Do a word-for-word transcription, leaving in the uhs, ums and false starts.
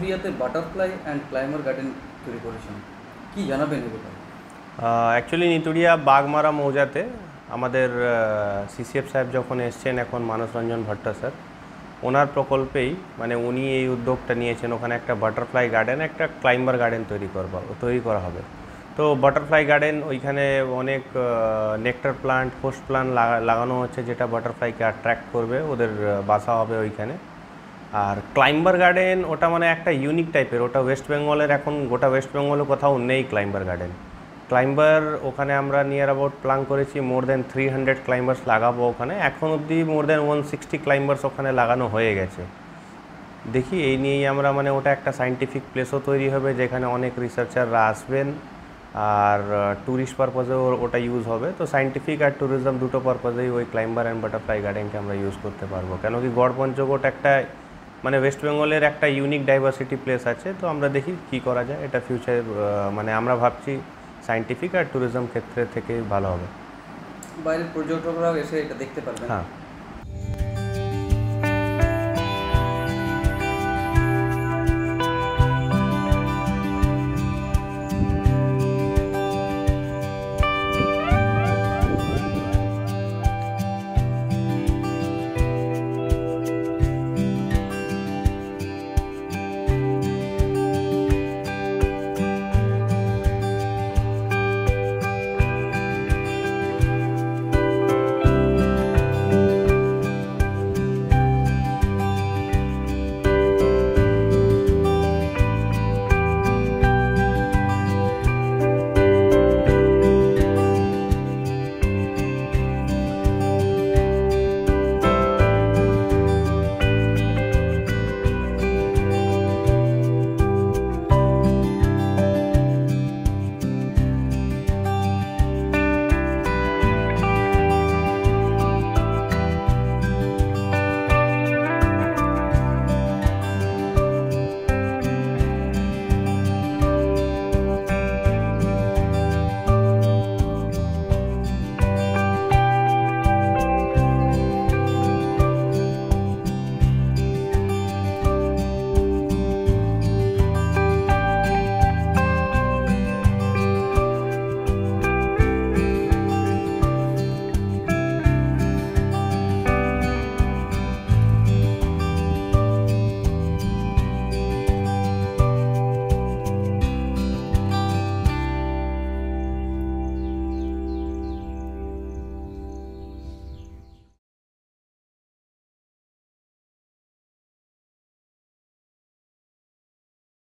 ভিক্টোরিয়াতে butterfly and climber garden তৈরি করেছেন, কি জানাবেন এই ব্যাপারে? অ্যাকচুয়ালি নিতুরিয়া বাগমারা মৌজাতে আমাদের সিসিএফ সাহেব যখন এসছেন এখন মানসরঞ্জন ভট্ট স্যার, ওনার প্রকল্পেই মানে উনি এই উদ্যোগটা নিয়েছেন। ওখানে একটা বাটারফ্লাই গার্ডেন একটা ক্লাইম্বার গার্ডেন তৈরি করবা তৈরি করা হবে। তো বাটারফ্লাই গার্ডেন ওইখানে অনেক নেকটার প্লান্ট হোস্ট প্লান্ট লাগানো হচ্ছে যেটা বাটারফ্লাইকে অ্যাট্রাক্ট করবে, ওদের বাসা হবে ওইখানে। আর ক্লাইম্বার গার্ডেন ওটা মানে একটা ইউনিক টাইপের, ওটা ওয়েস্ট বেঙ্গলের এখন গোটা ওয়েস্ট বেঙ্গলে কোথাও নেই ক্লাইম্বার গার্ডেন। ক্লাইম্বার ওখানে আমরা নিয়ার অ্যাবাউট প্ল্যান করেছি more than three hundred climbers লাগাবো ওখানে, এখন অবধি more than one sixty climbers ওখানে লাগানো হয়ে গেছে। দেখি এই নিয়েই আমরা মানে ওটা একটা সায়েন্টিফিক প্লেসও তৈরি হবে যেখানে অনেক রিসার্চাররা আসবেন আর ট্যুরিস্ট পারপাসেও ওটা ইউজ হবে। তো সায়েন্টিফিক আর ট্যুরিজম দুটো পারপাসেই ওই ক্লাইম্বার অ্যান্ড বাটারফ্লাই গার্ডেনকে আমরা ইউজ করতে পারবো, কেন কি গড় পঞ্চকোট একটা মানে ওয়েস্ট বেঙ্গলের একটা ইউনিক ডাইভার্সিটি প্লেস আছে। তো আমরা দেখি কী করা যায়, এটা ফিউচার মানে আমরা ভাবছি সায়েন্টিফিক আর ট্যুরিজম ক্ষেত্রে থেকে ভালো হবে, বাইরের পর্যটকরাও এসে এটা দেখতে পারবে। হ্যাঁ।